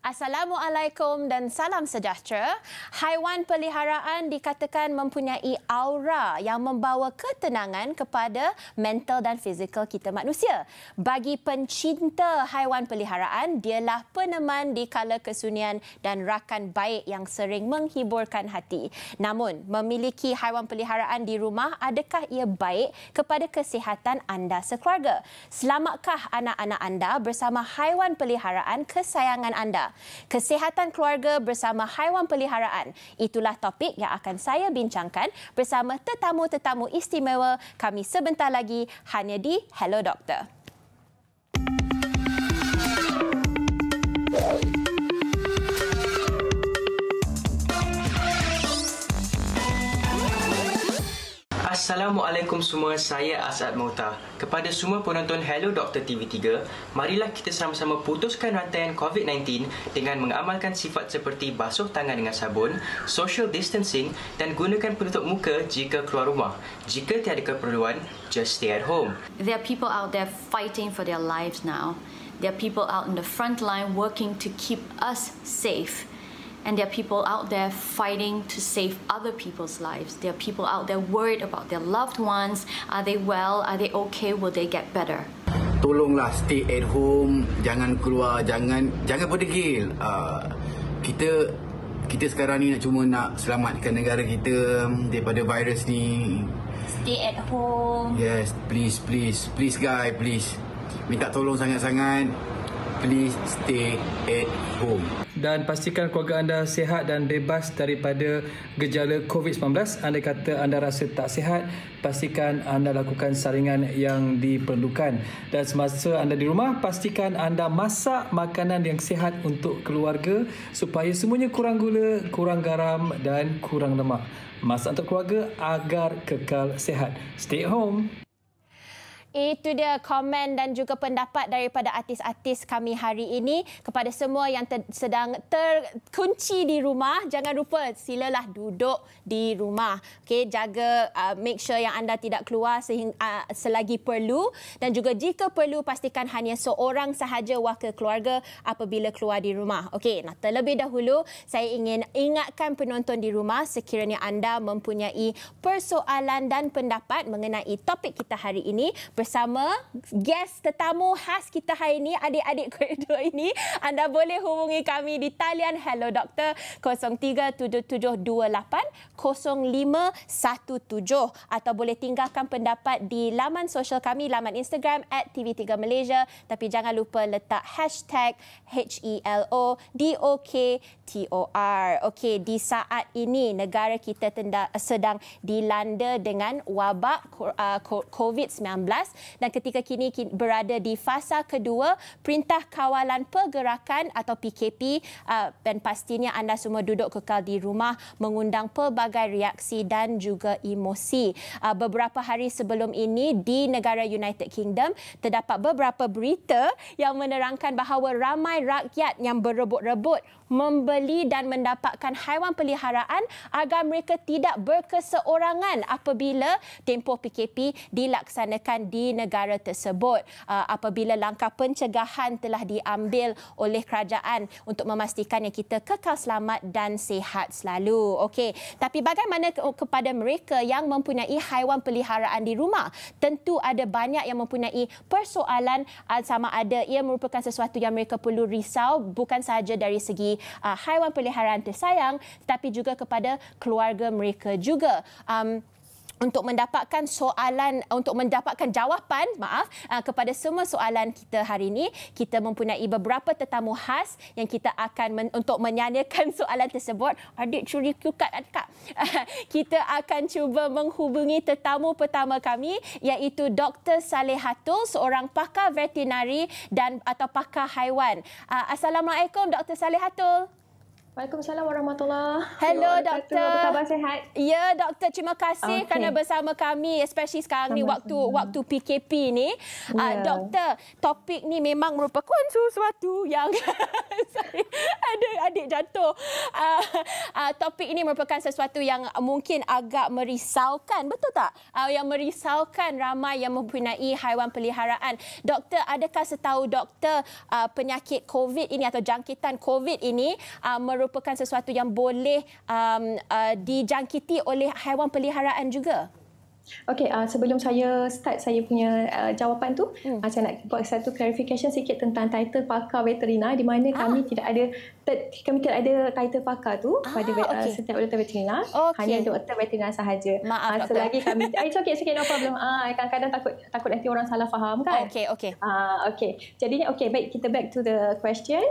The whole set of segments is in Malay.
Assalamualaikum dan salam sejahtera. Haiwan peliharaan dikatakan mempunyai aura yang membawa ketenangan kepada mental dan fizikal kita manusia. Bagi pencinta haiwan peliharaan, dialah peneman di kala kesunyian dan rakan baik yang sering menghiburkan hati. Namun, memiliki haiwan peliharaan di rumah, adakah ia baik kepada kesihatan anda sekeluarga? Selamatkah anak-anak anda bersama haiwan peliharaan kesayangan anda? Kesihatan keluarga bersama haiwan peliharaan. Itulah topik yang akan saya bincangkan bersama tetamu-tetamu istimewa kami sebentar lagi hanya di Hello Doktor. Assalamualaikum semua, saya Asad Mauta. Kepada semua penonton Hello Doktor TV3, marilah kita sama-sama putuskan rantaian COVID-19 dengan mengamalkan sifat seperti basuh tangan dengan sabun, social distancing dan gunakan penutup muka jika keluar rumah. Jika tiada keperluan, just stay at home. There are people out there fighting for their lives now. There are people out in the front line working to keep us safe. And there are people out there fighting to save other people's lives. There are people out there worried about their loved ones. Are they well? Are they okay? Will they get better? Tolonglah stay at home. Jangan keluar. Jangan berdegil. Kita sekarang ni cuma nak selamatkan negara kita daripada virus ni. Stay at home. Yes, please guys, please. Minta tolong sangat-sangat. Please stay at home. Dan pastikan keluarga anda sihat dan bebas daripada gejala COVID-19. Andai kata anda rasa tak sihat, pastikan anda lakukan saringan yang diperlukan. Dan semasa anda di rumah, pastikan anda masak makanan yang sihat untuk keluarga supaya semuanya kurang gula, kurang garam dan kurang lemak. Masak untuk keluarga agar kekal sihat. Stay at home. Itu dia komen dan juga pendapat daripada artis-artis kami hari ini. Kepada semua yang sedang terkunci di rumah, jangan lupa silalah duduk di rumah. Okey, jaga make sure yang anda tidak keluar selagi perlu dan juga jika perlu pastikan hanya seorang sahaja wakil keluarga apabila keluar di rumah. Okey, nah terlebih dahulu saya ingin ingatkan penonton di rumah sekiranya anda mempunyai persoalan dan pendapat mengenai topik kita hari ini bersama guest tetamu khas kita hari ini, adik-adik koridor ini, anda boleh hubungi kami di talian Hello Doktor 0377280517 atau boleh tinggalkan pendapat di laman sosial kami, laman Instagram @TV3Malaysia. Tapi jangan lupa letak hashtag HelloDoktor. Okey, di saat ini negara kita sedang dilanda dengan wabak COVID-19. Dan ketika kini berada di fasa kedua, Perintah Kawalan Pergerakan atau PKP, dan pastinya anda semua duduk kekal di rumah, mengundang pelbagai reaksi dan juga emosi. Beberapa hari sebelum ini di negara United Kingdom, terdapat beberapa berita yang menerangkan bahawa ramai rakyat yang berebut-rebut membeli dan mendapatkan haiwan peliharaan agar mereka tidak berkeseorangan apabila tempoh PKP dilaksanakan di negara tersebut. Apabila langkah pencegahan telah diambil oleh kerajaan untuk memastikan yang kita kekal selamat dan sihat selalu. Okey, tapi bagaimana kepada mereka yang mempunyai haiwan peliharaan di rumah? Tentu ada banyak yang mempunyai persoalan sama ada ia merupakan sesuatu yang mereka perlu risau bukan sahaja dari segi haiwan peliharaan tersayang tetapi juga kepada keluarga mereka juga. Untuk mendapatkan jawapan, kepada semua soalan kita hari ini, kita mempunyai beberapa tetamu khas yang kita akan untuk menanyakan soalan tersebut. Adik curi kukat, Kak. Kita akan cuba menghubungi tetamu pertama kami iaitu Dr. Salihatul, seorang pakar veterinari dan atau pakar haiwan. Assalamualaikum Dr. Salihatul. Waalaikumsalam warahmatullahi wabarakatuh. Hello Doktor. Apa khabar, sihat? Ya Doktor, terima kasih kerana bersama kami especially sekarang ni waktu PKP ni. Doktor, topik ni memang merupakan sesuatu yang ada adik jatuh. Topik ini merupakan sesuatu yang mungkin agak merisaukan, betul tak? Yang merisaukan ramai yang mempunyai haiwan peliharaan. Doktor, adakah setahu doktor penyakit COVID ini atau jangkitan COVID ini merupakan sesuatu yang boleh dijangkiti oleh haiwan peliharaan juga? Okey, sebelum saya start saya punya jawapan tu, saya nak buat satu clarification sikit tentang title pakar veterina, di mana kami tidak ada title pakar tu pada setiap doktor veterina. Hanya doktor veterina sahaja. Maaf, selagi kami it's okay, no problem. Kadang-kadang takut nanti orang salah faham kan. Jadinya baik, kita back to the question.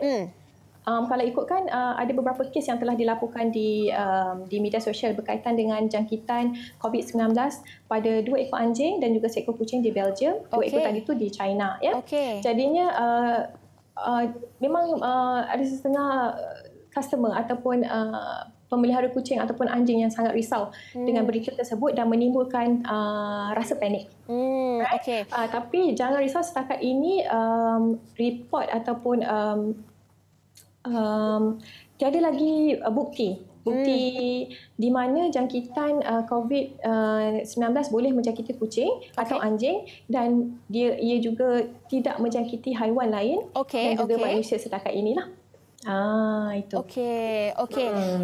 Kalau ikutkan, ada beberapa kes yang telah dilaporkan di media sosial berkaitan dengan jangkitan COVID-19 pada 2 ekor anjing dan juga seekor kucing di Belgium. 2 ekor tadi itu di China. Ya? Jadinya, memang ada setengah customer ataupun pemelihara kucing ataupun anjing yang sangat risau dengan berita tersebut dan menimbulkan rasa panik. Right? Tapi jangan risau, setakat ini report ataupun tiada lagi bukti di mana jangkitan COVID-19 boleh menjangkiti kucing atau anjing, dan ia juga tidak menjangkiti haiwan lain dan juga manusia setakat inilah. Itu.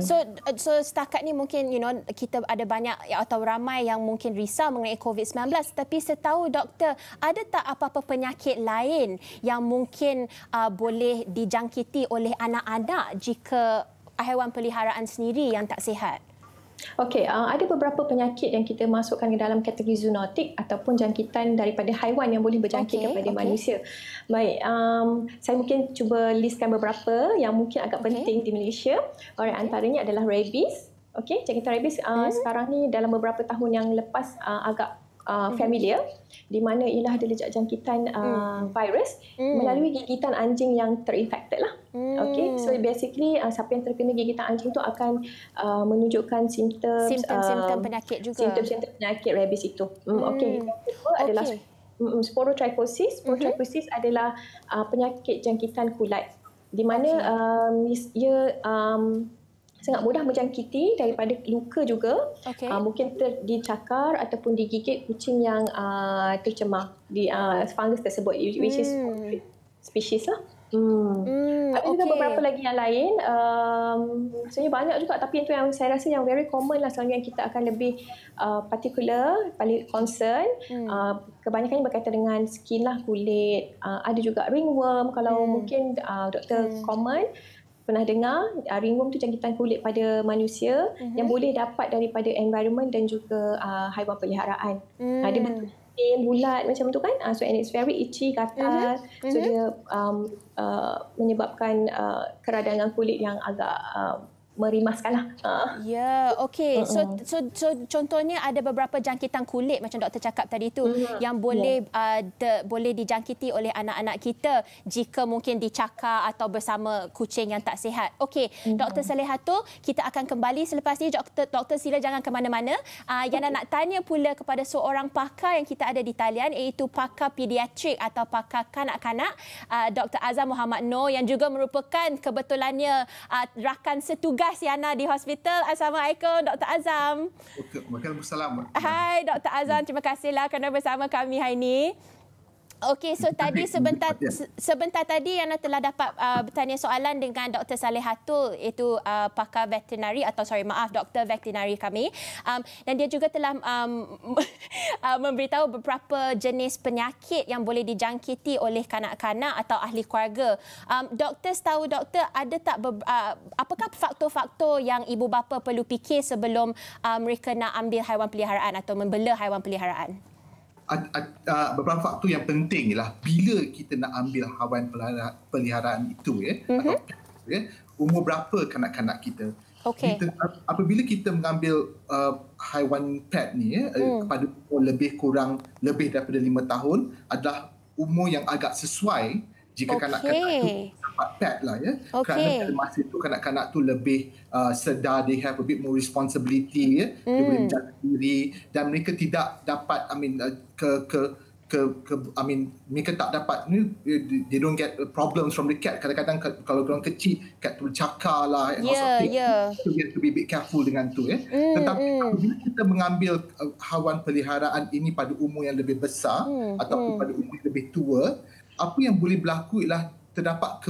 So setakat ni mungkin kita ada banyak atau ramai yang mungkin risau mengenai COVID-19, tapi setahu doktor ada tak apa-apa penyakit lain yang mungkin boleh dijangkiti oleh anak-anak jika haiwan peliharaan sendiri yang tak sihat? Ada beberapa penyakit yang kita masukkan ke dalam kategori zoonotik ataupun jangkitan daripada haiwan yang boleh berjangkit kepada manusia. Baik, saya mungkin cuba listkan beberapa yang mungkin agak penting di Malaysia. Antaranya adalah rabies. Jangkitan rabies sekarang ni dalam beberapa tahun yang lepas agak familiar, di mana ialah ada lejak jangkitan virus melalui gigitan anjing yang terinfected lah. So basically siapa yang terkena gigitan anjing tu akan menunjukkan simptom penyakit juga. Simptom penyakit rabies itu. Adalah sporotrichosis. Sporotrichosis adalah penyakit jangkitan kulat, di mana ia sangat mudah menjangkiti daripada luka juga. Mungkin dicakar ataupun digigit kucing yang tercemar di fungus tersebut, which is species lah. Ada juga beberapa lagi yang lain. Maksudnya banyak juga, tapi itu yang saya rasa yang very common lah. Selalunya kita akan lebih particular, paling concern. Kebanyakannya berkaitan dengan skin lah, kulit. Ada juga ringworm, kalau mungkin doktor common pernah dengar. Ringworm itu jangkitan kulit pada manusia yang boleh dapat daripada environment dan juga haiwan peliharaan. Dia bentuk bulat macam tu kan. So and it's very itchy, gatal. So dia menyebabkan keradangan kulit yang agak merimaskanlah. So contohnya ada beberapa jangkitan kulit macam doktor cakap tadi tu yang boleh boleh dijangkiti oleh anak-anak kita jika mungkin dicakar atau bersama kucing yang tak sihat. Dr. Salihatul, kita akan kembali selepas ini. Doktor sila jangan ke mana-mana. Yana nak tanya pula kepada seorang pakar yang kita ada di talian, iaitu pakar pediatrik atau pakar kanak-kanak, Dr. Azam Muhammad Noor, yang juga merupakan kebetulannya rakan setugas Yana di hospital. Assalamualaikum Dr. Azam. Waalaikumsalam. Hai Dr. Azam, terima kasihlah kerana bersama kami hari ini. Tadi sebentar tadi Yana telah dapat bertanya soalan dengan Dr. Salihatul, iaitu pakar veterinari atau doktor veterinari kami. Dan dia juga telah memberitahu beberapa jenis penyakit yang boleh dijangkiti oleh kanak-kanak atau ahli keluarga. Doktor, setahu doktor ada tak apakah faktor-faktor yang ibu bapa perlu fikir sebelum mereka nak ambil haiwan peliharaan atau membela haiwan peliharaan? Beberapa faktor yang penting ialah bila kita nak ambil haiwan peliharaan itu, umur berapa kanak-kanak kita. Apabila kita mengambil haiwan pet ni kepada umur lebih daripada 5 tahun adalah umur yang agak sesuai jika kanak-kanak itu dapat pet lah ya. Kerana masa itu kanak-kanak tu lebih sedar, they have a bit more responsibility ya. Dia boleh menjaga diri dan mereka tidak dapat mereka tak dapat, they don't get problems from the cat. Kadang-kadang kalau orang kecil, cat tu bercakar lah, you have to be a bit careful dengan tu. Tetapi bila kita mengambil hawan peliharaan ini pada umur yang lebih besar ataupun pada umur yang lebih tua, apa yang boleh berlaku ialah terdapat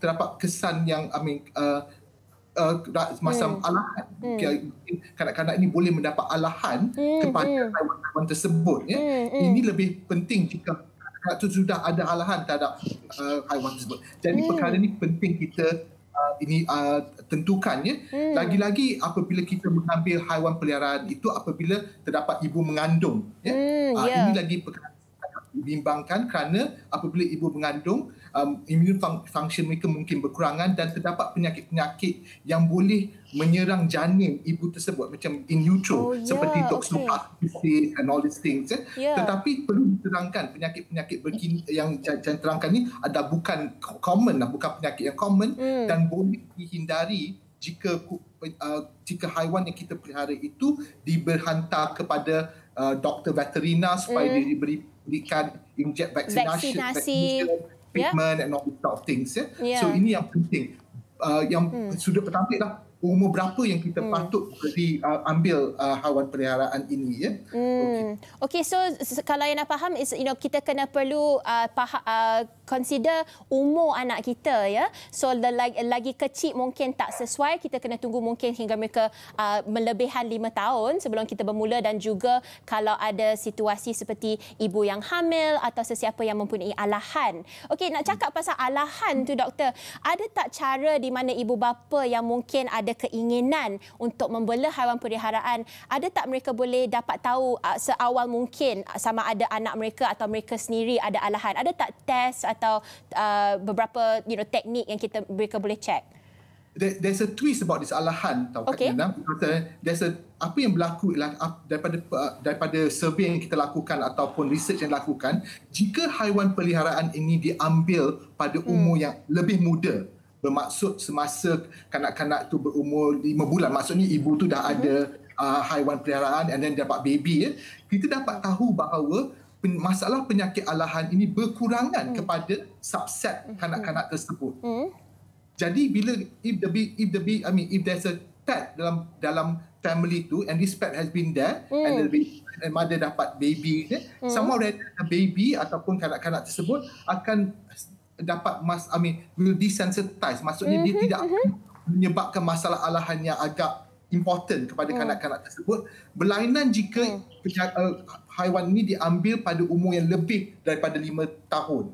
terdapat kesan yang macam alahan. Kanak-kanak ini boleh mendapat alahan kepada haiwan-haiwan tersebut. Ini lebih penting jika kanak-kanak itu sudah ada alahan terhadap haiwan tersebut. Jadi perkara ini penting kita tentukan. Lagi-lagi apabila kita mengambil haiwan peliharaan itu apabila terdapat ibu mengandung. Ini lagi perkara dibimbangkan kerana apabila ibu mengandung, immune function mereka mungkin berkurangan dan terdapat penyakit-penyakit yang boleh menyerang janin ibu tersebut macam in utero, seperti toxoplasmosis and all these things. Tetapi perlu diterangkan penyakit-penyakit yang saya terangkan ni adalah bukan common, bukan penyakit yang common dan boleh dihindari jika haiwan yang kita pelihara itu diberhantar kepada doktor veterina supaya diberikan inject vaksinasi, treatment and all these sort of things. So ini yang penting. Yang sudut pertama adalah umur berapa yang kita patut ambil haiwan peliharaan ini. Okay, so kalau yang nak faham is, kita kena perlu consider umur anak kita. So lagi kecil mungkin tak sesuai, kita kena tunggu mungkin hingga mereka melebihan 5 tahun sebelum kita bermula, dan juga kalau ada situasi seperti ibu yang hamil atau sesiapa yang mempunyai alahan. Okey, nak cakap pasal alahan tu doktor, ada tak cara di mana ibu bapa yang mungkin ada keinginan untuk membela haiwan peliharaan, ada tak mereka boleh dapat tahu seawal mungkin sama ada anak mereka atau mereka sendiri ada alahan? Ada tak test atau beberapa teknik yang mereka boleh cek? There's a twist about this alahan, tahu Kak Nina. Apa yang berlaku ialah daripada survey yang kita lakukan ataupun research yang dilakukan, jika haiwan peliharaan ini diambil pada umur yang lebih muda, bermaksud semasa kanak-kanak tu berumur 5 bulan, maksudnya ibu tu dah ada haiwan peliharaan and then dapat baby, kita dapat tahu bahawa masalah penyakit alahan ini berkurangan kepada subset kanak-kanak tersebut. Jadi bila if there's a pet dalam family tu and this pet has been there and mother dapat baby, somehow baby ataupun kanak-kanak tersebut akan dapat will desensitize, maksudnya dia tidak menyebabkan masalah alahan yang agak important kepada kanak-kanak tersebut, berlainan jika haiwan ini diambil pada umur yang lebih daripada 5 tahun.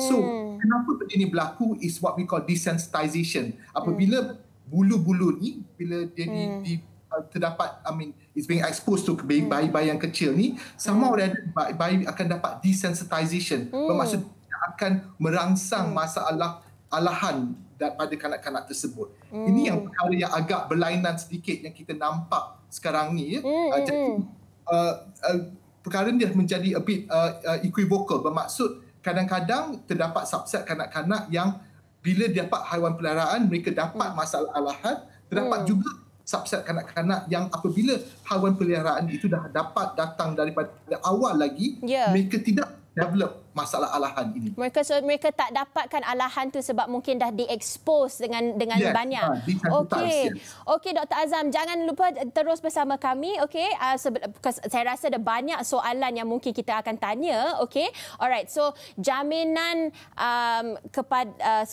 So kenapa benda ini berlaku is what we call desensitization. Apabila bulu-bulu ni bila dia terdapat, it's being exposed to bayi-bayi yang kecil ni, sama ada bayi akan dapat desensitization, bermaksud akan merangsang masalah alahan daripada kanak-kanak tersebut. Ini yang perkara yang agak berlainan sedikit yang kita nampak sekarang ni. Jadi perkara ni menjadi a bit equivocal, bermaksud kadang-kadang terdapat subset kanak-kanak yang bila dapat haiwan peliharaan mereka dapat masalah alahan, terdapat juga subset kanak-kanak yang apabila haiwan peliharaan itu dah dapat datang daripada awal lagi, mereka tidak develop masalah alahan ini. Mereka tak dapatkan alahan tu sebab mungkin dah diekspos dengan banyak. Okey Dr. Azam, jangan lupa terus bersama kami. Saya rasa ada banyak soalan yang mungkin kita akan tanya. Alright, so jaminan kepada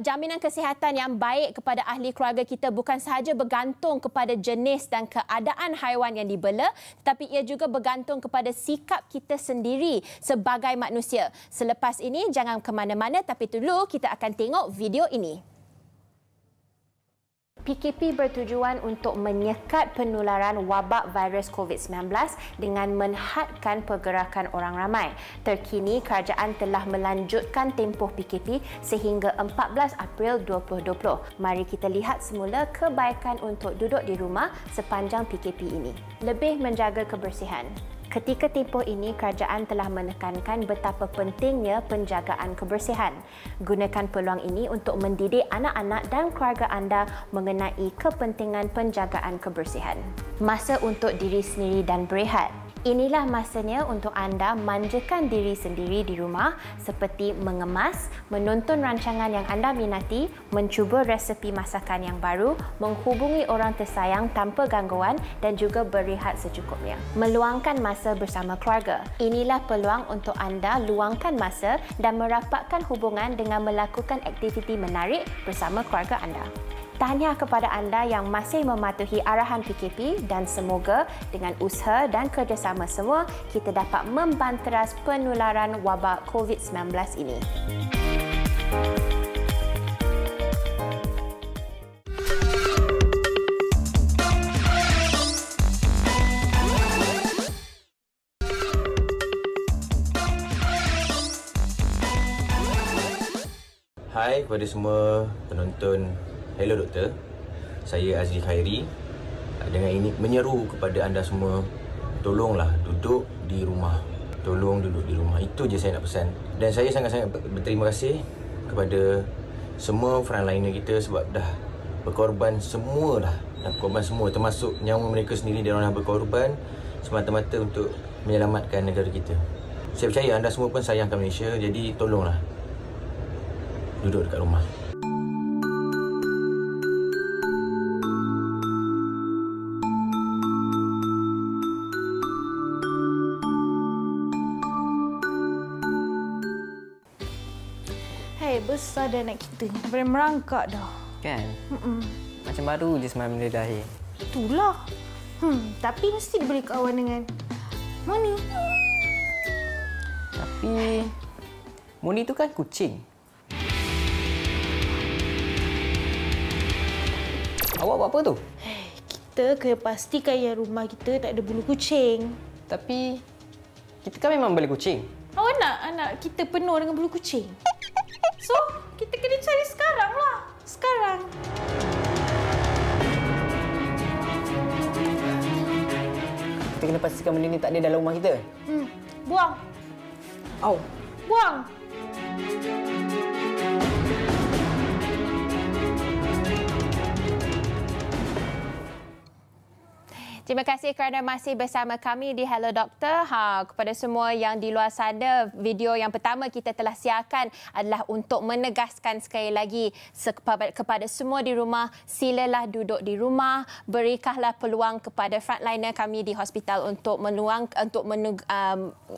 jaminan kesihatan yang baik kepada ahli keluarga kita bukan sahaja bergantung kepada jenis dan keadaan haiwan yang dibela, tetapi ia juga bergantung kepada sikap kita sendiri sebagai manusia. Selepas ini jangan ke mana-mana, tapi dulu kita akan tengok video ini. PKP bertujuan untuk menyekat penularan wabak virus COVID-19 dengan menghadkan pergerakan orang ramai. Terkini, kerajaan telah melanjutkan tempoh PKP sehingga 14 April 2020. Mari kita lihat semula kebaikan untuk duduk di rumah sepanjang PKP ini. Lebih menjaga kebersihan. Ketika tempoh ini, kerajaan telah menekankan betapa pentingnya penjagaan kebersihan. Gunakan peluang ini untuk mendidik anak-anak dan keluarga anda mengenai kepentingan penjagaan kebersihan. Masa untuk diri sendiri dan berehat. inilah masanya untuk anda manjakan diri sendiri di rumah seperti mengemas, menonton rancangan yang anda minati, mencuba resepi masakan yang baru, menghubungi orang tersayang tanpa gangguan dan juga berehat secukupnya. Meluangkan masa bersama keluarga. Inilah peluang untuk anda luangkan masa dan merapatkan hubungan dengan melakukan aktiviti menarik bersama keluarga anda. Tahniah kepada anda yang masih mematuhi arahan PKP dan semoga dengan usaha dan kerjasama semua kita dapat membanteras penularan wabak COVID-19 ini. Hai kepada semua penonton Hello Doktor, saya Azli Khairi. Dengan ini menyeru kepada anda semua, tolonglah duduk di rumah. Tolong duduk di rumah, itu je saya nak pesan. Dan saya sangat-sangat berterima kasih kepada semua frontliner kita sebab dah berkorban semua lah. Dah berkorban semua, termasuk nyawa mereka sendiri, diorang dah berkorban semata-mata untuk menyelamatkan negara kita. Saya percaya anda semua pun sayangkan Malaysia, jadi tolonglah duduk dekat rumah. Besar dah anak kita. Daripada merangkak dah. Kan? Macam baru je semalam dia lahir. Itulah. Tapi mesti dia boleh kawan dengan Moni. Tapi Moni tu kan kucing. Awak buat apa tu? Kita kena pastikan yang rumah kita tak ada bulu kucing. Tapi kita kan memang beli kucing. Awak nak anak kita penuh dengan bulu kucing? So, kita kena cari sekarang lah. Sekarang. Kita kena pastikan benda ni tak ada dalam rumah kita. Buang. Au. Buang. Terima kasih kerana masih bersama kami di Hello Doktor. Kepada semua yang di luar sana, video yang pertama kita telah siarkan adalah untuk menegaskan sekali lagi kepada semua di rumah, silalah duduk di rumah, berikahlah peluang kepada frontliner kami di hospital untuk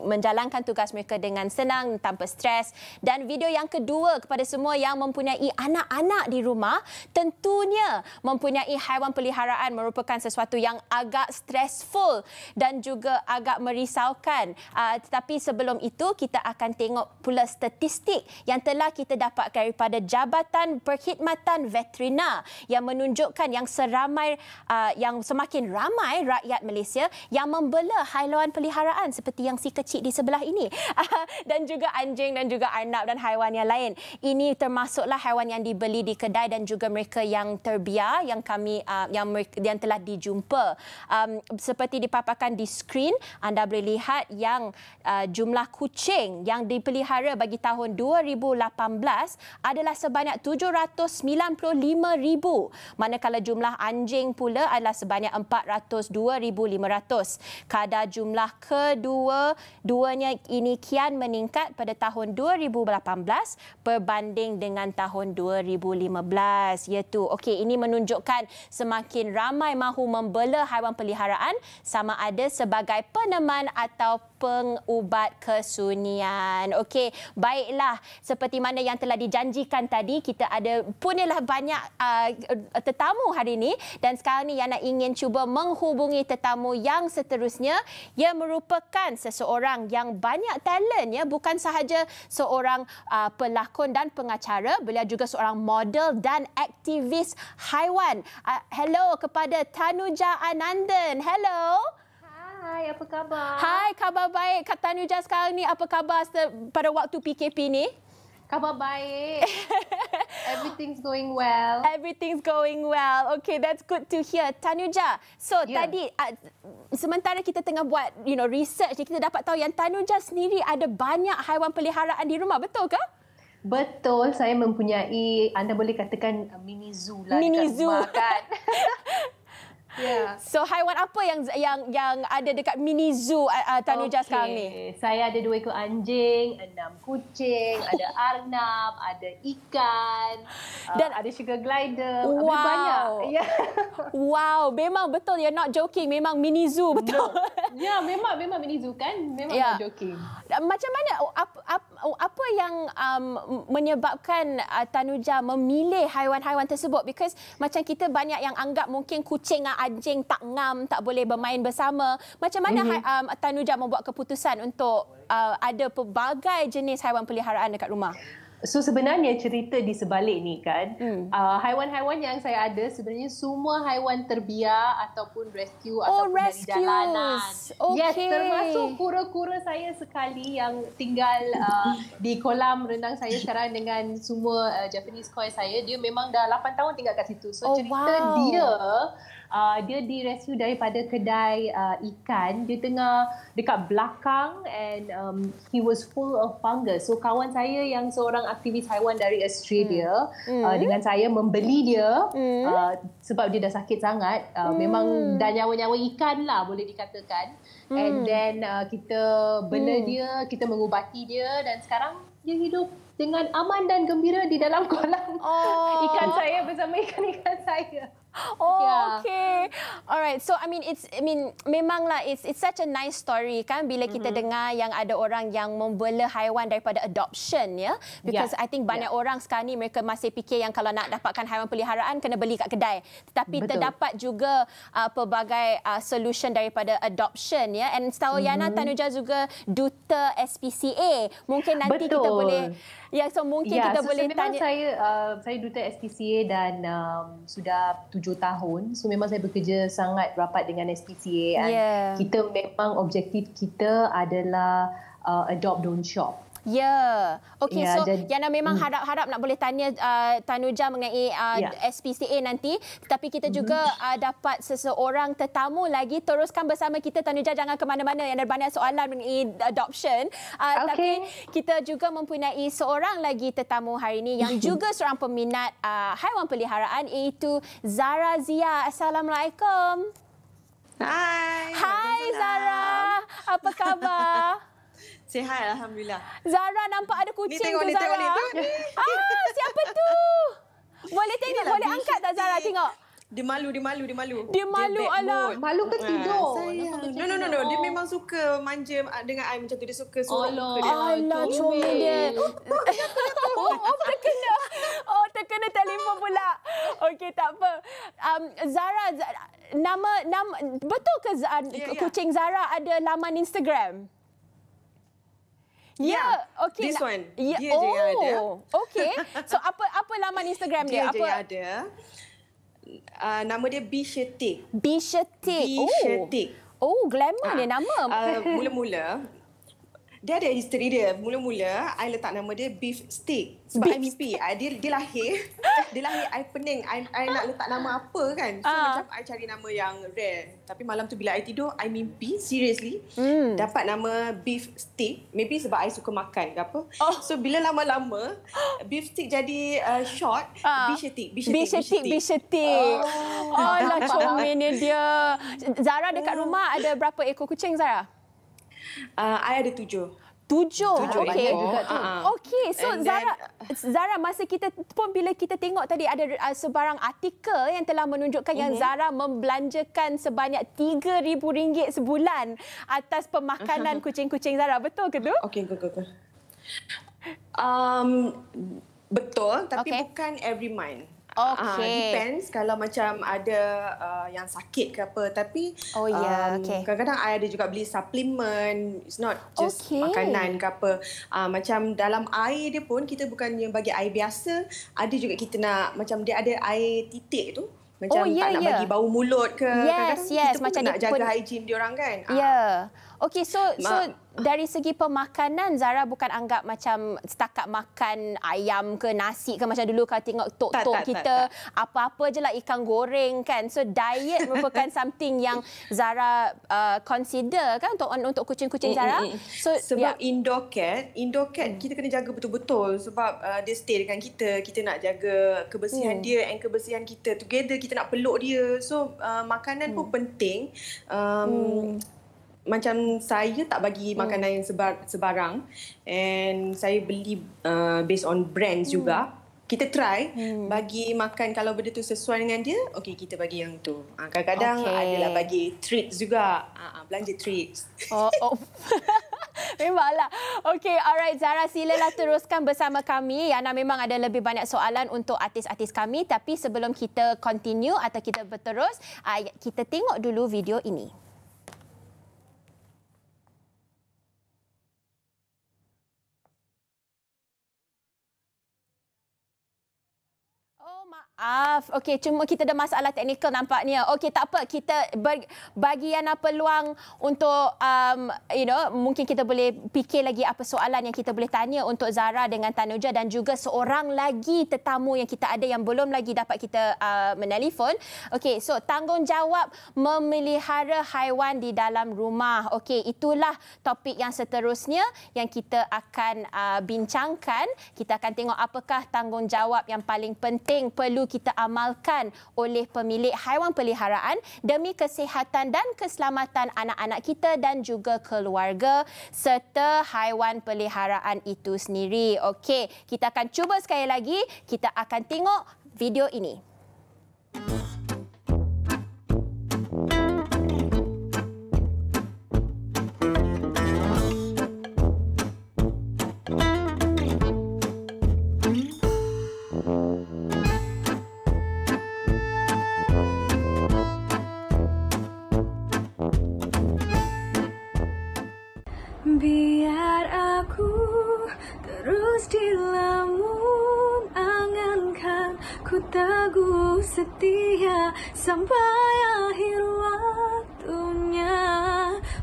menjalankan tugas mereka dengan senang tanpa stres. Dan video yang kedua kepada semua yang mempunyai anak-anak di rumah, tentunya mempunyai haiwan peliharaan merupakan sesuatu yang agak stressful dan juga agak merisaukan. Tetapi sebelum itu, kita akan tengok pula statistik yang telah kita dapat daripada Jabatan Perkhidmatan Veterina yang menunjukkan yang semakin ramai rakyat Malaysia yang membela haiwan peliharaan seperti yang si kecil di sebelah ini dan juga anjing dan juga arnab dan haiwan yang lain. Ini termasuklah haiwan yang dibeli di kedai dan juga mereka yang terbiar yang kami yang telah dijumpa. Seperti dipaparkan di skrin, anda boleh lihat yang jumlah kucing yang dipelihara bagi tahun 2018 adalah sebanyak 795,000, manakala jumlah anjing pula adalah sebanyak 402,500. Kadar jumlah kedua-duanya ini kian meningkat pada tahun 2018 berbanding dengan tahun 2015. Iaitu, okey, ini menunjukkan semakin ramai mahu membela haiwan peliharaan sama ada sebagai peneman atau pengubat kesunyian. Okey, baiklah. Seperti mana yang telah dijanjikan tadi, kita ada punyalah banyak tetamu hari ini dan sekarang ni Yana ingin cuba menghubungi tetamu yang seterusnya. Ia merupakan seseorang yang banyak talent, ya, bukan sahaja seorang pelakon dan pengacara, beliau juga seorang model dan aktivis haiwan. Hello kepada Thanuja Ananthan. Hello. Hai, apa khabar? Hai, khabar baik. Kak Thanuja sekarang ni apa khabar pada waktu PKP ni? Khabar baik. Everything's going well. Everything's going well. Okay, that's good to hear. Thanuja, so tadi sementara kita tengah buat research, kita dapat tahu yang Thanuja sendiri ada banyak haiwan peliharaan di rumah, betul ke? Betul, saya mempunyai, anda boleh katakan mini zoo lah. Mini zoo. Yeah. So haiwan apa yang ada dekat mini zoo Thanuja sekarang ni? Saya ada 2 ekor anjing, 6 kucing, ada arnab, ada ikan, dan ada sugar glider. Wow. Ada banyak. Yeah. Wow, memang betul, you're not joking, memang mini zoo betul. No. Ya, yeah, memang mini zoo kan, memang yeah. Not joking. Macam mana apa yang menyebabkan Thanuja memilih haiwan-haiwan tersebut? Because macam kita banyak yang anggap mungkin kucing dan anjing tak ngam, tak boleh bermain bersama. Macam mana Thanuja membuat keputusan untuk ada pelbagai jenis haiwan peliharaan dekat rumah? So sebenarnya cerita di sebalik ni kan, haiwan-haiwan yang saya ada sebenarnya semua haiwan terbiar ataupun rescue ataupun dari jalanan. Okay. Yes, termasuk kura-kura saya sekali yang tinggal di kolam renang saya sekarang dengan semua Japanese koi saya. Dia memang dah 8 tahun tinggal kat situ. So cerita dia direscue daripada kedai ikan. Dia tengah dekat belakang and he was full of fungus. So kawan saya yang seorang aktivis haiwan dari Australia dengan saya membeli dia sebab dia dah sakit sangat. Memang dah nyawa-nyawa ikan lah boleh dikatakan. And then kita bela dia, kita mengubati dia dan sekarang dia hidup dengan aman dan gembira di dalam kolam ikan saya bersama ikan-ikan saya. Oh, yeah. Okay. All right. So I mean memanglah it's such a nice story kan bila kita dengar yang ada orang yang membela haiwan daripada adoption ya. Yeah? Because I think banyak orang sekarang ni mereka masih fikir yang kalau nak dapatkan haiwan peliharaan kena beli kat kedai. Tetapi terdapat juga pelbagai solution daripada adoption ya. Yeah? And setahu Yana Thanuja juga duta SPCA. Mungkin nanti kita boleh mungkin kita boleh tanya. Saya duta SPCA dan sudah 7 tahun. So memang saya bekerja sangat rapat dengan SPCA dan kita memang objektif kita adalah adopt don't shop. Ya. Okey, so Yana memang harap-harap nak boleh tanya Thanuja mengenai SPCA nanti. Tetapi kita juga dapat seseorang tetamu lagi. Teruskan bersama kita Thanuja, jangan ke mana-mana. Yang ada banyak soalan mengenai adoption. Tapi kita juga mempunyai seorang lagi tetamu hari ini yang juga seorang peminat haiwan peliharaan iaitu Zara Zya. Assalamualaikum. Hai. Hai Zara. Apa khabar? Sihat, alhamdulillah. Zara, nampak ada kucing ni, tengok ni. Siapa tu? Boleh tengok, inilah boleh angkat tak Zara? Tengok. Dia malu. Alah. Malu ke tidur? No. Dia memang suka manja dengan I macam tu. Dia suka sorok muka dia. Alah, comel dia. Terkena. Oh, terkena telefon pula. Okey, tak apa. Zara, nama betul ke kucing Zara ada laman Instagram? Yeah. Okay. This one. Yeah. Dia je yang ada. Okay. So apa laman Instagram dia? Dia je yang ada. Nama dia Bishetik. Bishetik. Oh, glamour dia nama. Mula-mula dia ada history dia. Mula-mula, I letak nama dia Beef Stick. Sebab I mimpi. Dia lahir, I pening. I nak letak nama apa kan. So macam I cari nama yang rare. Tapi malam tu bila I tidur, I mimpi, seriously, dapat nama Beef Stick. Maybe sebab I suka makan ke apa. So bila lama-lama, Beef Stick jadi short, Bishetik. Oh lah, comelnya dia. Zara dekat rumah ada berapa ekor kucing, Zara? I ada 7. Okey. Okey, so then, Zara masa kita pun bila kita tengok tadi ada sebarang artikel yang telah menunjukkan yang Zara membelanjakan sebanyak RM3,000 sebulan atas pemakanan kucing-kucing Zara. Betul ke tu? Okey, betul. Betul, tapi bukan every month. Depends kalau macam ada yang sakit ke apa. Tapi kadang-kadang I ada juga beli suplemen. It's not just makanan ke apa. Macam dalam air dia pun, kita bukannya bagi air biasa. Ada juga kita nak, macam dia ada air titik tu. Macam tak nak bagi bau mulut ke. Kadang-kadang kita pun nak jaga hygiene diorang kan. Okey, so dari segi pemakanan, Zara bukan anggap macam setakat makan ayam ke nasi ke macam dulu kalau tengok tok-tok kita apa-apa je lah ikan goreng kan. So diet merupakan something yang Zara consider kan untuk kucing-kucing Zara. So sebab indoor cat kita kena jaga betul-betul sebab dia stay dengan kita. Kita nak jaga kebersihan dia and kebersihan kita together, kita nak peluk dia. So makanan pun penting. Macam saya tak bagi makanan yang sebarang and saya beli based on brands juga. Kita try bagi makan, kalau benda tu sesuai dengan dia, okey kita bagi yang tu. Kadang-kadang adalah bagi treats juga, belanja treats. Memanglah. Okey, alright Zara, silalah teruskan bersama kami. Yana memang ada lebih banyak soalan untuk artis-artis kami, tapi sebelum kita continue atau kita berterus, kita tengok dulu video ini. Okey, cuma kita ada masalah teknikal nampaknya. Okey, tak apa. Kita bagi Yana peluang untuk, mungkin kita boleh fikir lagi apa soalan yang kita boleh tanya untuk Zara dengan Thanuja dan juga seorang lagi tetamu yang kita ada yang belum lagi dapat kita menelpon. Okey, so tanggungjawab memelihara haiwan di dalam rumah. Okey, itulah topik yang seterusnya yang kita akan bincangkan. Kita akan tengok apakah tanggungjawab yang paling penting perlu kita amalkan oleh pemilik haiwan peliharaan demi kesihatan dan keselamatan anak-anak kita dan juga keluarga serta haiwan peliharaan itu sendiri. Okey, kita akan cuba sekali lagi. Kita akan tengok video ini. Teguh setia sampai akhir waktunya,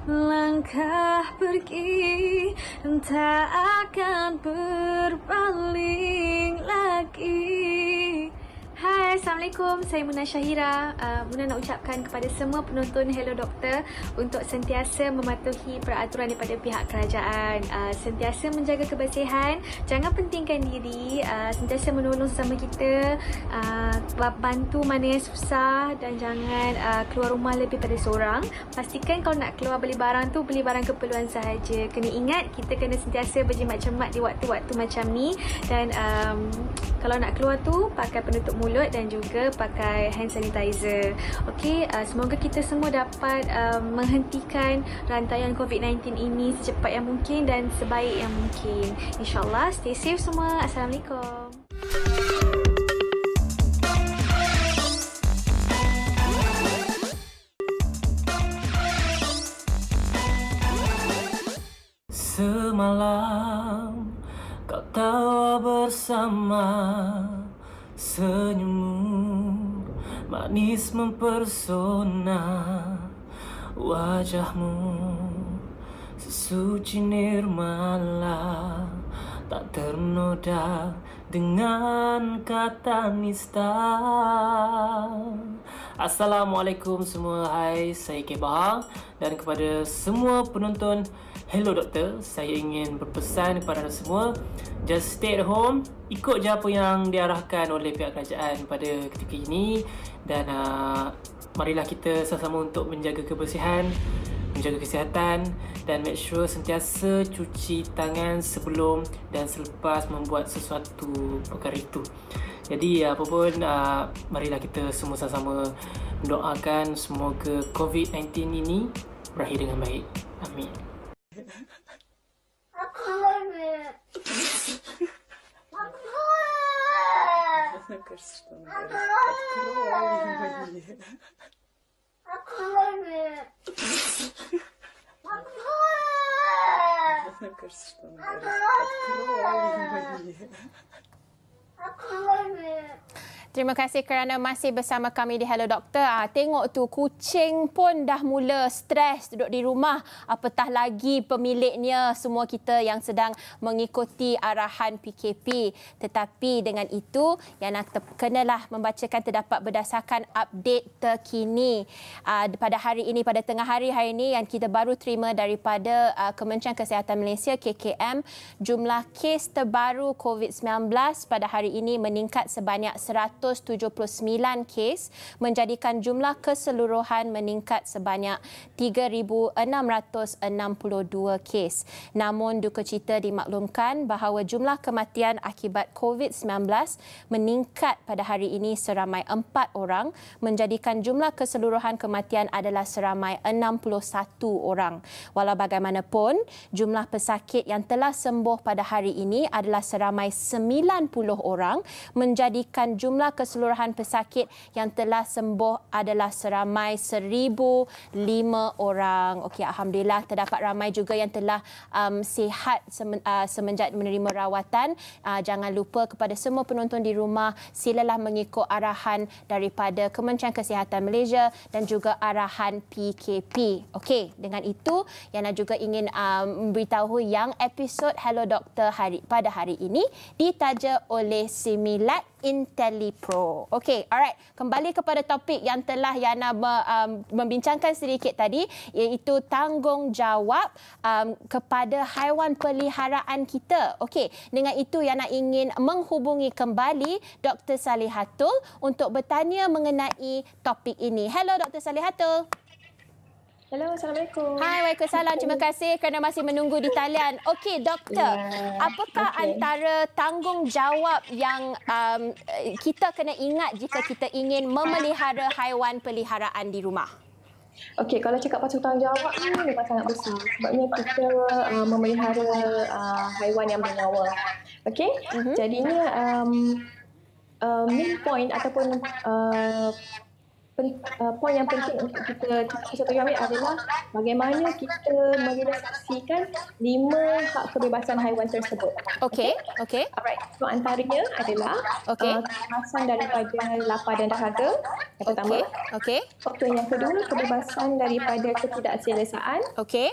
melangkah pergi dan tak akan berpaling lagi. Hai, Assalamualaikum. Saya Muna Syahira. Muna nak ucapkan kepada semua penonton Hello Doktor untuk sentiasa mematuhi peraturan daripada pihak kerajaan. Sentiasa menjaga kebersihan, jangan pentingkan diri, sentiasa menolong sesama kita, bantu mana yang susah dan jangan keluar rumah lebih pada seorang. Pastikan kalau nak keluar beli barang tu, beli barang keperluan sahaja. Kena ingat, kita kena sentiasa berjimat-jimat di waktu-waktu macam ni dan kalau nak keluar tu, pakai penutup mulut dan juga pakai hand sanitizer. Okey, semoga kita semua dapat menghentikan rantaian COVID-19 ini secepat yang mungkin dan sebaik yang mungkin. InsyaAllah, stay safe semua. Assalamualaikum. Semalam kau tawa bersama, senyummu manis mempersona, wajahmu sesuci nirmala, tak ternoda dengan kata nista. Assalamualaikum semua. Hai, saya Kebahang dan kepada semua penonton Hello Doktor, saya ingin berpesan kepada semua, just stay at home, ikut je apa yang diarahkan oleh pihak kerajaan pada ketika ini dan marilah kita sama-sama untuk menjaga kebersihan, menjaga kesihatan dan make sure sentiasa cuci tangan sebelum dan selepas membuat sesuatu perkara itu. Jadi apa pun, marilah kita semua sama-sama mendoakan semoga COVID-19 ini berakhir dengan baik. Amin. Terima kasih kerana masih bersama kami di Hello Doktor. Tengok tu, kucing pun dah mula stres duduk di rumah. Apatah lagi pemiliknya, semua kita yang sedang mengikuti arahan PKP. Tetapi dengan itu, yang nak kenalah membacakan terdapat berdasarkan update terkini. Pada hari ini, pada tengah hari ini yang kita baru terima daripada Kementerian Kesihatan Malaysia, KKM, jumlah kes terbaru COVID-19 pada hari ini meningkat sebanyak 179 kes, menjadikan jumlah keseluruhan meningkat sebanyak 3,662 kes. Namun duka cita dimaklumkan bahawa jumlah kematian akibat COVID-19 meningkat pada hari ini seramai 4 orang, menjadikan jumlah keseluruhan kematian adalah seramai 61 orang. Walau bagaimanapun, jumlah pesakit yang telah sembuh pada hari ini adalah seramai 90 orang, menjadikan jumlah keseluruhan pesakit yang telah sembuh adalah seramai 1,005 orang. Okey, alhamdulillah terdapat ramai juga yang telah sihat semenjak menerima rawatan. Jangan lupa kepada semua penonton di rumah, silalah mengikut arahan daripada Kementerian Kesihatan Malaysia dan juga arahan PKP. Okey, dengan itu Yana juga ingin memberitahu yang episod Hello Doktor pada hari ini ditaja oleh Similac IntelliPro. Okey, alright. Kembali kepada topik yang telah Yana membincangkan sedikit tadi, iaitu tanggungjawab kepada haiwan peliharaan kita. Okey, dengan itu Yana ingin menghubungi kembali Dr. Salihatul untuk bertanya mengenai topik ini. Hello Dr. Salihatul. Hello, Assalamualaikum. Hai, waalaikumsalam. Terima kasih kerana masih menunggu di talian. Okey, doktor. Apakah antara tanggungjawab yang kita kena ingat jika kita ingin memelihara haiwan peliharaan di rumah? Okey, kalau cakap pasal tanggungjawab ni memang sangat besar. Sebabnya kita memelihara haiwan yang bernyawa. Okey? Jadinya main point ataupun poin yang penting untuk kita ambil adalah bagaimana kita merealisasikan 5 hak kebebasan haiwan tersebut. Okey, okey. Alright. So antaranya adalah kebebasan daripada lapar dan dahaga, yang pertama. Okey. Okey, yang kedua kebebasan daripada ketidakselesaan. Okey.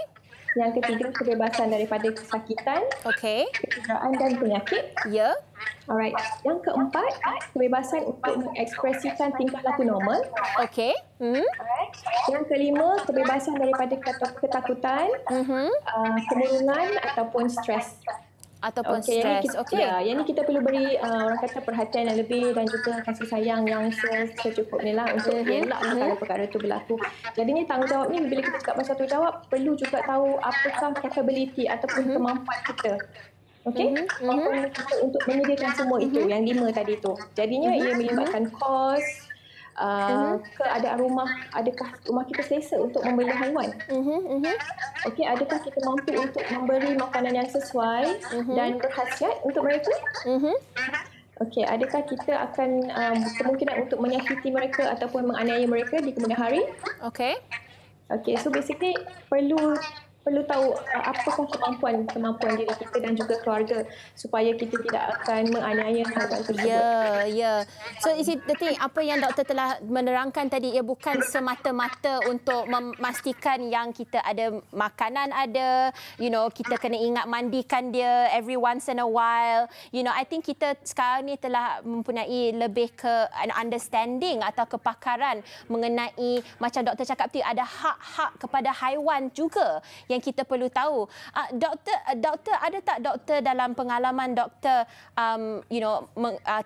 Yang ketiga kebebasan daripada kesakitan, kecederaan dan penyakit. Ya. Alright. Yang keempat, kebebasan untuk mengekspresikan tingkah laku normal. Okey. Alright. Yang kelima, kebebasan daripada ketakutan, kemurungan ataupun stres. Okey. Ya, yang ni kita perlu beri orang kata perhatian yang lebih dan juga kasih sayang yang secukupnya lah untuk elak perkara-perkara itu berlaku. Jadi ni tanggungjawab ni, bila kita cakap pasal tanggungjawab, perlu juga tahu apakah capability ataupun kemampuan kita. Okey, untuk menyediakan semua itu, yang 5 tadi tu. Jadinya ia melibatkan kos, keadaan rumah, adakah rumah kita selesa untuk membeli haiwan? Okey, adakah kita mampu untuk memberi makanan yang sesuai dan berkhasiat untuk mereka? Okey, adakah kita akan kemungkinan untuk menyakiti mereka ataupun menganiaya mereka di kemudian hari? Okey. Okey, so basically perlu tahu apakah kemampuan diri kita dan juga keluarga supaya kita tidak akan menganiaya haiwan tersebut. Ya. So is it the thing, apa yang doktor telah menerangkan tadi ia bukan semata-mata untuk memastikan yang kita ada makanan ada, you know, kita kena ingat mandikan dia every once in a while. You know, I think kita sekarang ni telah mempunyai lebih ke an understanding atau kepakaran mengenai macam doktor cakap tu, ada hak-hak kepada haiwan juga yang kita perlu tahu. Doktor ada tak doktor dalam pengalaman doktor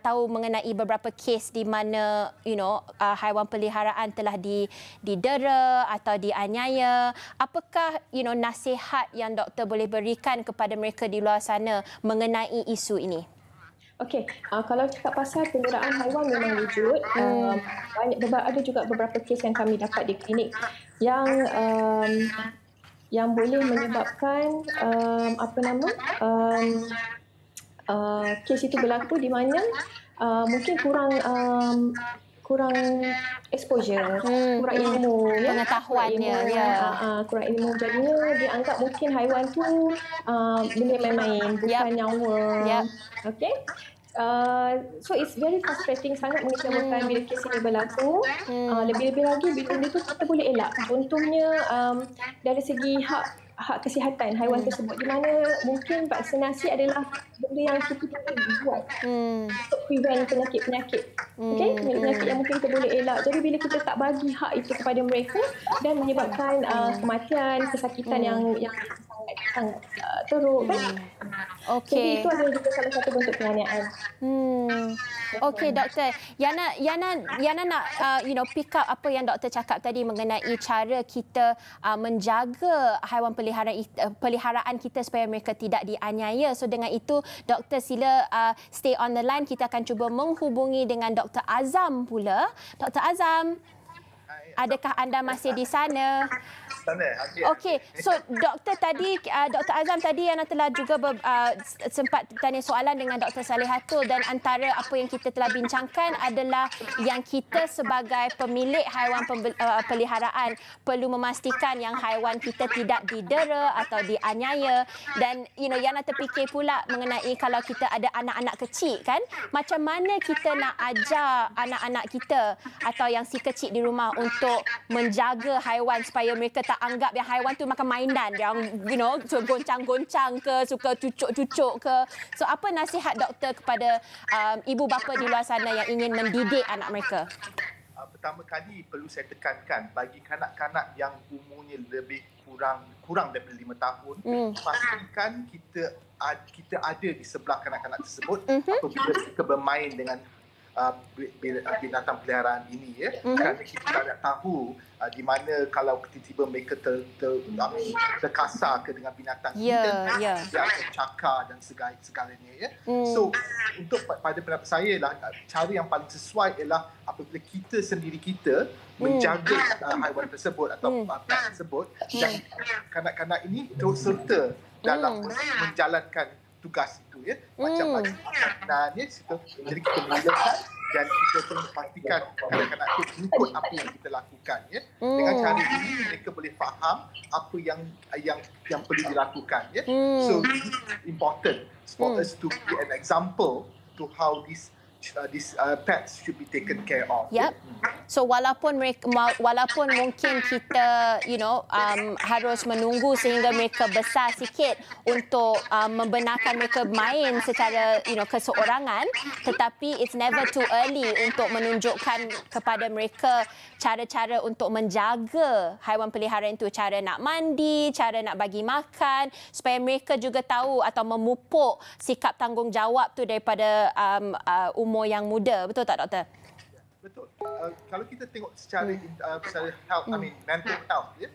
tahu mengenai beberapa kes di mana haiwan peliharaan telah didera atau dianiaya? Apakah nasihat yang doktor boleh berikan kepada mereka di luar sana mengenai isu ini? Okey, kalau cakap pasal penggunaan haiwan memang wujud. Ada juga beberapa kes yang kami dapat di klinik yang boleh menyebabkan kes itu berlaku di mana mungkin kurang exposure, kurang ilmu, pengetahuannya, kurang ilmu. Jadinya dianggap mungkin haiwan tu boleh main-main, bukan nyawa. Okey. So it's very frustrating, sangat mengecewakan bila kes ini berlaku. Lebih-lebih lagi bila itu kita boleh elak. Untungnya dari segi hak kesihatan haiwan tersebut, di mana mungkin vaksinasi adalah benda yang kita boleh buat untuk prevent penyakit-penyakit. Okay? Penyakit yang mungkin kita boleh elak. Jadi bila kita tak bagi hak itu kepada mereka dan menyebabkan kematian, kesakitan yang sangat teruk, kan? Okey. Itu adalah juga salah satu bentuk penganiayaan. Okey, doktor. Yana nak pick up apa yang doktor cakap tadi mengenai cara kita menjaga haiwan peliharaan kita supaya mereka tidak dianiaya. So dengan itu, doktor sila stay on the line. Kita akan cuba menghubungi dengan Dr. Azam pula. Dr. Azam, adakah anda masih di sana? Okey, so Dr. Azam tadi yang telah juga sempat tanya soalan dengan Dr. Salihatul, dan antara apa yang kita telah bincangkan adalah yang kita sebagai pemilik haiwan peliharaan perlu memastikan yang haiwan kita tidak didera atau dianiaya. Dan Yana terfikir pula mengenai kalau kita ada anak-anak kecil, kan, macam mana kita nak ajar anak-anak kita atau yang si kecil di rumah untuk menjaga haiwan supaya mereka tak anggap yang haiwan tu makan mainan yang goncang-goncang ke, suka cucuk-cucuk ke. So apa nasihat doktor kepada ibu bapa di luar sana yang ingin mendidik anak mereka? Pertama kali perlu saya tekankan, bagi kanak-kanak yang umurnya lebih kurang daripada 5 tahun, pastikan kita ada di sebelah kanak-kanak tersebut apabila mereka bermain dengan binatang peliharaan ini, ya. Kerana kita tak tahu di mana kalau tiba-tiba mereka terkasar ke dengan binatang ini, dia akan cakar dan segalanya, ya. So untuk pada pendapat saya lah, cara yang paling sesuai ialah apabila kita sendiri kita menjaga haiwan tersebut atau binatang tersebut, dan kanak-kanak ini terus serta dalam menjalankan tugas itu, ya, macam-macam maknanya. Jadi kita mulakan dan kita perlu pastikan kanak-kanak itu mengikut apa yang kita lakukan, ya. Dengan cara ini mereka boleh faham apa yang perlu dilakukan, ya. So it's important for us to be an example to how these pets should be taken care of. Yep. So walaupun mungkin kita harus menunggu sehingga mereka besar sikit untuk membenarkan mereka main secara keseorangan, tetapi it's never too early untuk menunjukkan kepada mereka cara-cara untuk menjaga haiwan peliharaan itu, cara nak mandi, cara nak bagi makan, supaya mereka juga tahu atau memupuk sikap tanggungjawab tu daripada umur yang muda. Betul tak, doktor? Betul. Kalau kita tengok secara health, mental health, ya,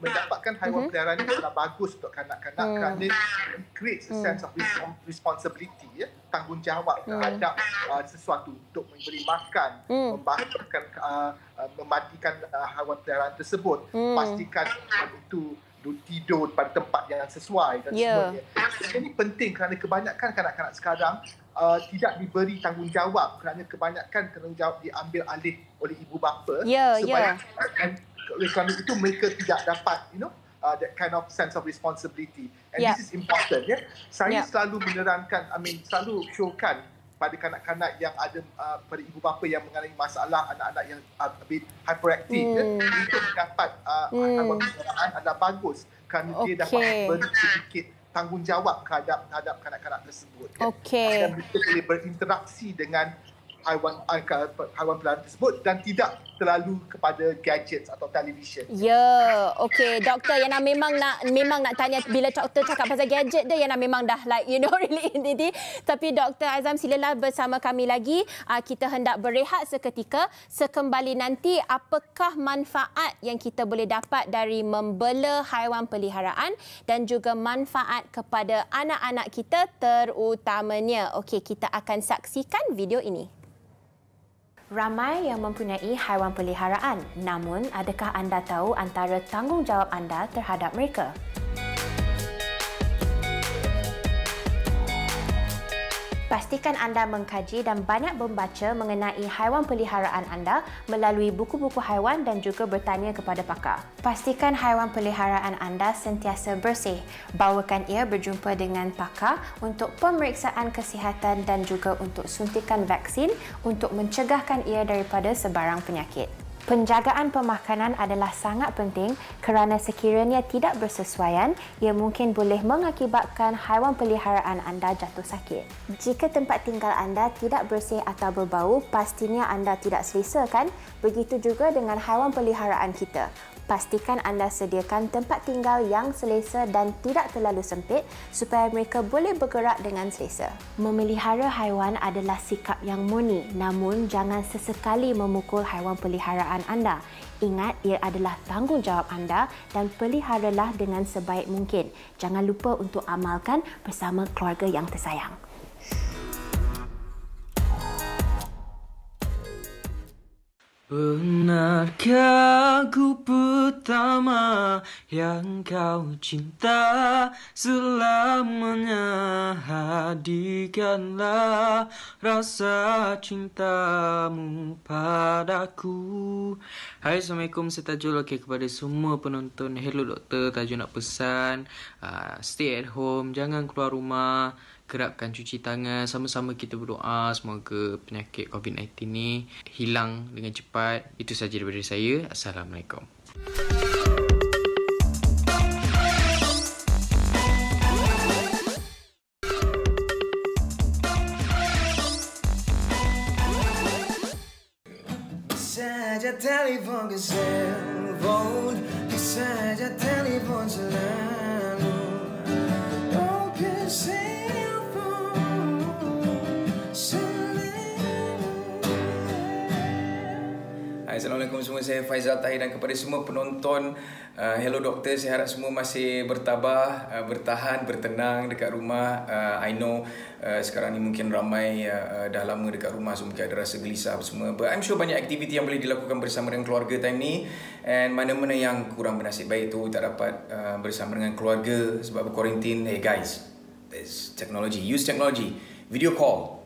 mendapatkan haiwan peliharaan ini adalah bagus untuk kanak-kanak kerana it creates a sense of responsibility, ya, tanggungjawab terhadap sesuatu, untuk memberi makan, mematikan haiwan peliharaan tersebut, pastikan itu tidur pada tempat yang sesuai dan sebagainya. Ini penting kerana kebanyakan kanak-kanak sekarang tidak diberi tanggungjawab, kerana kebanyakan tanggungjawab diambil alih oleh ibu bapa. Kerana itu mereka tidak dapat, that kind of sense of responsibility. And this is important. Yeah? Saya selalu menerangkan, selalu showkan pada kanak-kanak yang ada, pada ibu bapa yang mengalami masalah anak-anak yang lebih hyperaktif, untuk dapat haiwan peliharaan adalah bagus kerana dia dapat beri sedikit tanggungjawab terhadap kanak-kanak tersebut. Dan kita boleh berinteraksi dengan haiwan peliharaan tersebut dan tidak terlalu kepada gadgets atau televisyen. Okey, doktor Yana memang nak tanya bila doktor cakap pasal gadget dia, Yana memang dah really ini. Tapi Doktor Azam, silalah bersama kami lagi. Kita hendak berehat seketika. Sekembali nanti, apakah manfaat yang kita boleh dapat dari membela haiwan peliharaan dan juga manfaat kepada anak-anak kita terutamanya. Okey, kita akan saksikan video ini. Ramai yang mempunyai haiwan peliharaan. Namun, adakah anda tahu antara tanggungjawab anda terhadap mereka? pastikan anda mengkaji dan banyak membaca mengenai haiwan peliharaan anda melalui buku-buku haiwan dan juga bertanya kepada pakar. Pastikan haiwan peliharaan anda sentiasa bersih. Bawakan ia berjumpa dengan pakar untuk pemeriksaan kesihatan dan juga untuk suntikan vaksin untuk mencegahkan ia daripada sebarang penyakit. Penjagaan pemakanan adalah sangat penting kerana sekiranya tidak bersesuaian, ia mungkin boleh mengakibatkan haiwan peliharaan anda jatuh sakit. Jika tempat tinggal anda tidak bersih atau berbau, pastinya anda tidak selesa kan? Begitu juga dengan haiwan peliharaan kita. Pastikan anda sediakan tempat tinggal yang selesa dan tidak terlalu sempit supaya mereka boleh bergerak dengan selesa. Memelihara haiwan adalah sikap yang murni, namun jangan sesekali memukul haiwan peliharaan anda. Ingat, ia adalah tanggungjawab anda dan peliharalah dengan sebaik mungkin. Jangan lupa untuk amalkan bersama keluarga yang tersayang. Benarkah aku pertama yang kau cinta selamanya? Hadirkanlah rasa cintamu padaku. Hai, Assalamualaikum. Saya Tajul. Okey, kepada semua penonton Hello Doktor, Tajul nak pesan, stay at home, jangan keluar rumah, kerapkan cuci tangan. Sama-sama kita berdoa semoga penyakit COVID-19 ni hilang dengan cepat. Itu sahaja daripada saya. Assalamualaikum. Saja telefon ke cellphone, saja telefon selalu. Open Assalamualaikum semua, saya Faizal Tahir dan kepada semua penonton Hello Doktor, saya harap semua masih bertabah, bertahan, bertenang dekat rumah. I know sekarang ni mungkin ramai dah lama dekat rumah, so mungkin ada rasa gelisah semua. But I'm sure banyak aktiviti yang boleh dilakukan bersama dengan keluarga time ni. And mana-mana yang kurang bernasib baik tu tak dapat bersama dengan keluarga sebab berkuarantin. Hey guys, there's technology, use technology, video call.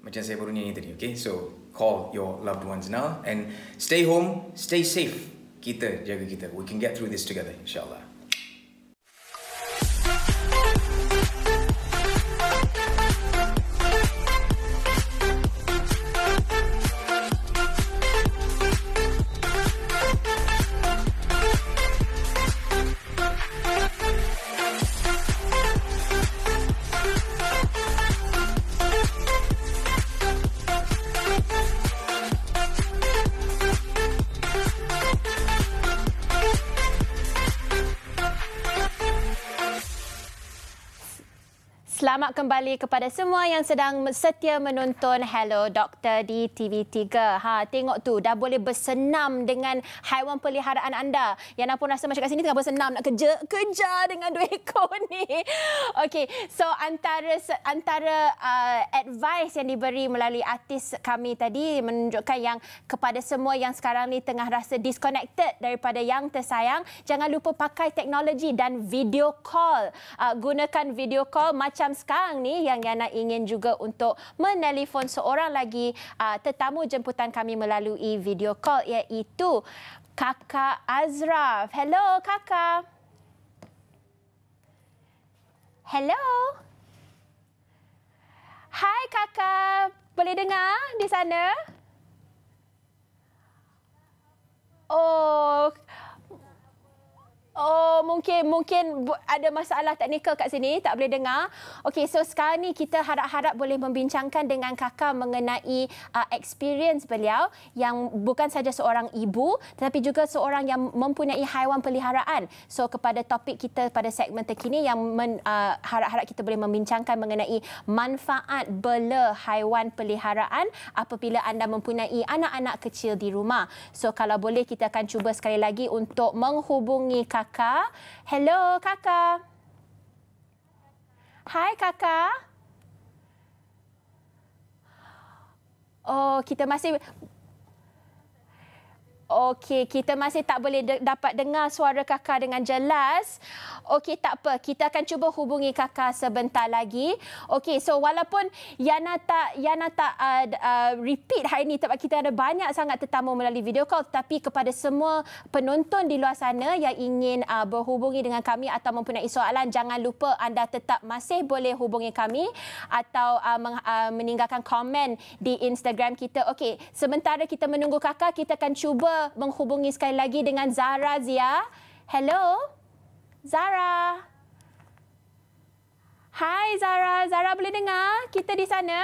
Macam saya baru nyanyi tadi, okay? So, call your loved ones now and stay home, stay safe. Kita jaga kita. We can get through this together, insyaAllah. Selamat kembali kepada semua yang sedang setia menonton Hello Doktor di TV3. Ha, tengok tu, dah boleh bersenam dengan haiwan peliharaan anda. Yang nampak rasa macam kat sini tengah bersenam, nak kerja dengan dua ekor ni. Okey, so antara advice yang diberi melalui artis kami tadi menunjukkan yang kepada semua yang sekarang ni tengah rasa disconnected daripada yang tersayang, jangan lupa pakai teknologi dan video call. Gunakan video call macam sekarang ni yang Yana ingin juga untuk menelefon seorang lagi tetamu jemputan kami melalui video call, iaitu Kakak Azraf. Hello Kakak. Hello. Hai Kakak. Boleh dengar di sana? Oh. Oh, mungkin ada masalah teknikal kat sini, tak boleh dengar. Okey, so sekarang ni kita harap-harap boleh membincangkan dengan Kakak mengenai experience beliau yang bukan saja seorang ibu tetapi juga seorang yang mempunyai haiwan peliharaan. So kepada topik kita pada segmen terkini yang harap-harap kita boleh membincangkan mengenai manfaat bela haiwan peliharaan apabila anda mempunyai anak-anak kecil di rumah. So kalau boleh kita akan cuba sekali lagi untuk menghubungi Kakak. Kakak. Hello, Kakak. Hai, Kakak. Oh, kita masih Okey, kita masih tak boleh dapat dengar suara Kakak dengan jelas. Okey, tak apa. Kita akan cuba hubungi Kakak sebentar lagi. Okey, so walaupun Yana tak repeat hari ini sebab kita ada banyak sangat tetamu melalui video call, tapi kepada semua penonton di luar sana yang ingin berhubungi dengan kami atau mempunyai soalan, jangan lupa anda tetap masih boleh hubungi kami atau meninggalkan komen di Instagram kita. Okey, sementara kita menunggu Kakak, kita akan cuba menghubungi sekali lagi dengan Zara Zya. Hello, Zara. Hai Zara. Zara boleh dengar? Kita di sana?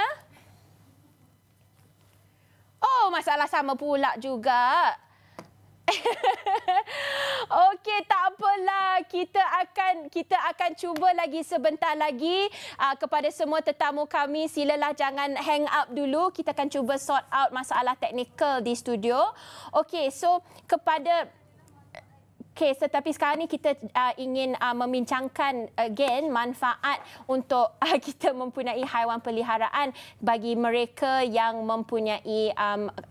Oh, masalah sama pula juga. Okey, tak apalah, kita akan cuba lagi sebentar lagi. Kepada semua tetamu kami, silalah jangan hang up dulu, kita akan cuba sort out masalah teknikal di studio. Okey, so kepada tetapi sekarang ni kita ingin membincangkan again manfaat untuk kita mempunyai haiwan peliharaan bagi mereka yang mempunyai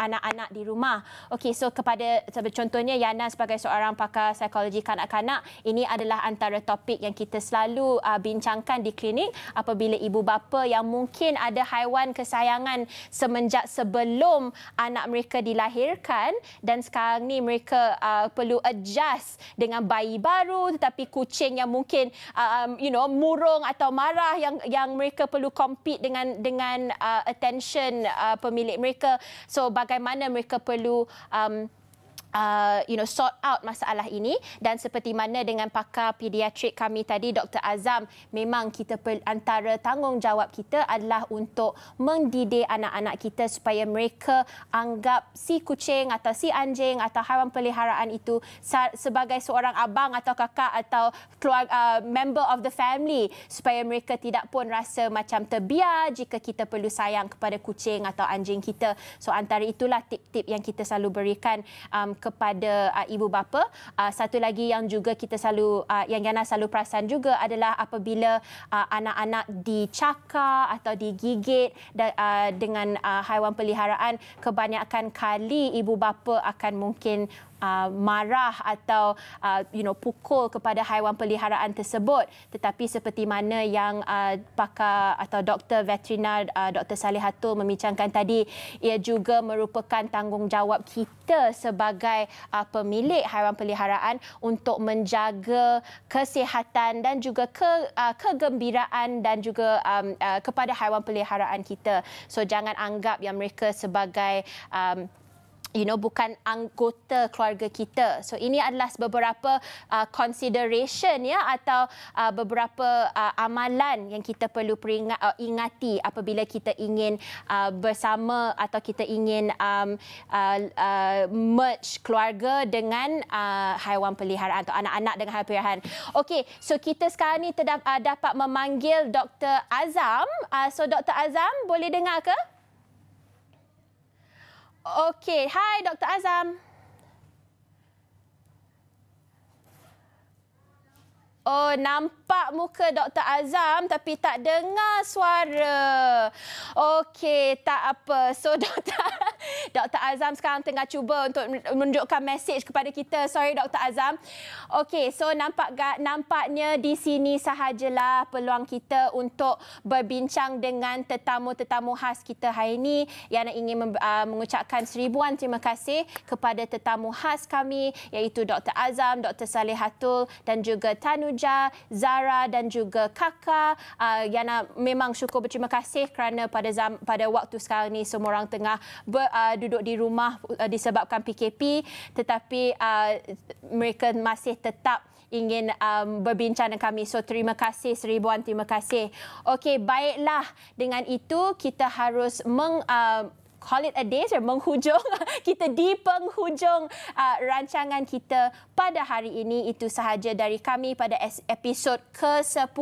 anak-anak di rumah. Okey, so kepada contohnya Yana sebagai seorang pakar psikologi kanak-kanak, ini adalah antara topik yang kita selalu bincangkan di klinik apabila ibu bapa yang mungkin ada haiwan kesayangan semenjak sebelum anak mereka dilahirkan, dan sekarang ni mereka perlu adjust dengan bayi baru, tetapi kucing yang mungkin murung atau marah yang mereka perlu compete dengan attention pemilik mereka. So bagaimana mereka perlu sort out masalah ini, dan seperti mana dengan pakar pediatrik kami tadi, Dr. Azam, memang kita antara tanggungjawab kita adalah untuk mendidik anak-anak kita supaya mereka anggap si kucing atau si anjing atau haiwan peliharaan itu sebagai seorang abang atau kakak atau keluarga, member of the family, supaya mereka tidak pun rasa macam terbiar jika kita perlu sayang kepada kucing atau anjing kita. So antara itulah tip-tip yang kita selalu berikan kepada ibu bapa. Satu lagi yang juga kita selalu yang Yana selalu perasan juga adalah apabila anak-anak dicakar atau digigit dengan haiwan peliharaan, kebanyakan kali ibu bapa akan mungkin marah atau pukul kepada haiwan peliharaan tersebut. Tetapi seperti mana yang pakar atau doktor veterinar Dr. Salihatul membincangkan tadi, ia juga merupakan tanggungjawab kita sebagai pemilik haiwan peliharaan untuk menjaga kesihatan dan juga kegembiraan dan juga kepada haiwan peliharaan kita. So jangan anggap yang mereka sebagai bukan anggota keluarga kita. So ini adalah beberapa consideration ya, atau beberapa amalan yang kita perlu ingati apabila kita ingin bersama atau kita ingin merge keluarga dengan haiwan peliharaan atau anak-anak dengan haiwan peliharaan. Okey, so kita sekarang ni dapat memanggil Dr. Azam. So Dr. Azam boleh dengar ke? Okey, hai Dr. Azam. Oh, nampak muka Dr. Azam tapi tak dengar suara. Okey, tak apa. So Dr. Azam sekarang tengah cuba untuk menunjukkan mesej kepada kita. Sorry Dr. Azam. Okey, so nampaknya di sini sahajalah peluang kita untuk berbincang dengan tetamu-tetamu khas kita hari ini. Yana ingin mengucapkan seribuan terima kasih kepada tetamu khas kami, iaitu Dr. Azam, Dr. Salihatul dan juga Thanuja, Zara dan juga Kakak. Yana memang syukur berterima kasih kerana pada waktu sekarang ni semua orang tengah duduk di rumah disebabkan PKP, tetapi mereka masih tetap ingin berbincang dengan kami. So terima kasih, seribuan terima kasih. Okey, baiklah, dengan itu kita harus call it a day, menghujung, kita di penghujung rancangan kita pada hari ini. Itu sahaja dari kami pada episod ke-10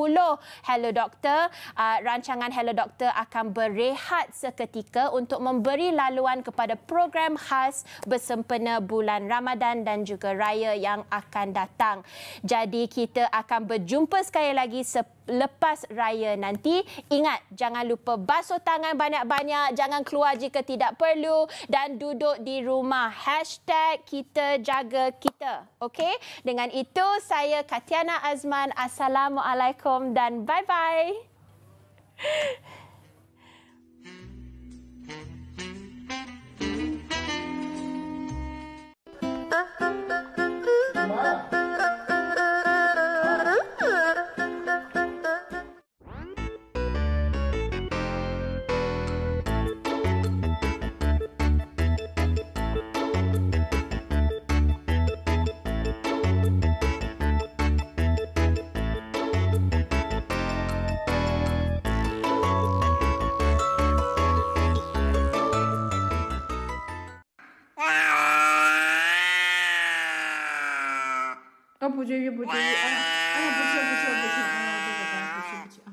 Hello Doktor. Rancangan Hello Doktor akan berehat seketika untuk memberi laluan kepada program khas bersempena bulan Ramadan dan juga Raya yang akan datang. Jadi kita akan berjumpa sekali lagi lepas raya nanti. Ingat, jangan lupa basuh tangan banyak-banyak, jangan keluar jika tidak perlu dan duduk di rumah. #KitaJagaKita. Okey? Dengan itu, saya Katiana Azman. Assalamualaikum dan bye-bye. Puji, puji. Ah, puji, puji, puji. Ah, betul, betul.